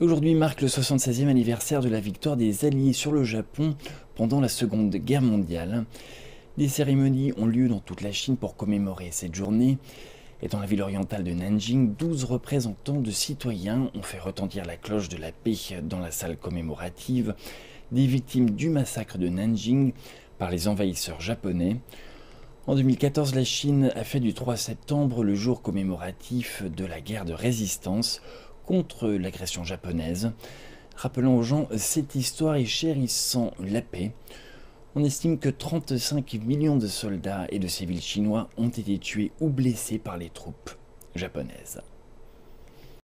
Aujourd'hui marque le 76e anniversaire de la victoire des Alliés sur le Japon pendant la Seconde Guerre mondiale. Des cérémonies ont lieu dans toute la Chine pour commémorer cette journée. Et dans la ville orientale de Nanjing, 12 représentants de citoyens ont fait retentir la cloche de la paix dans la salle commémorative des victimes du massacre de Nanjing par les envahisseurs japonais. En 2014, la Chine a fait du 3 septembre le jour commémoratif de la guerre de résistance contre l'agression japonaise, rappelant aux gens cette histoire et chérissant la paix. On estime que 35 millions de soldats et de civils chinois ont été tués ou blessés par les troupes japonaises.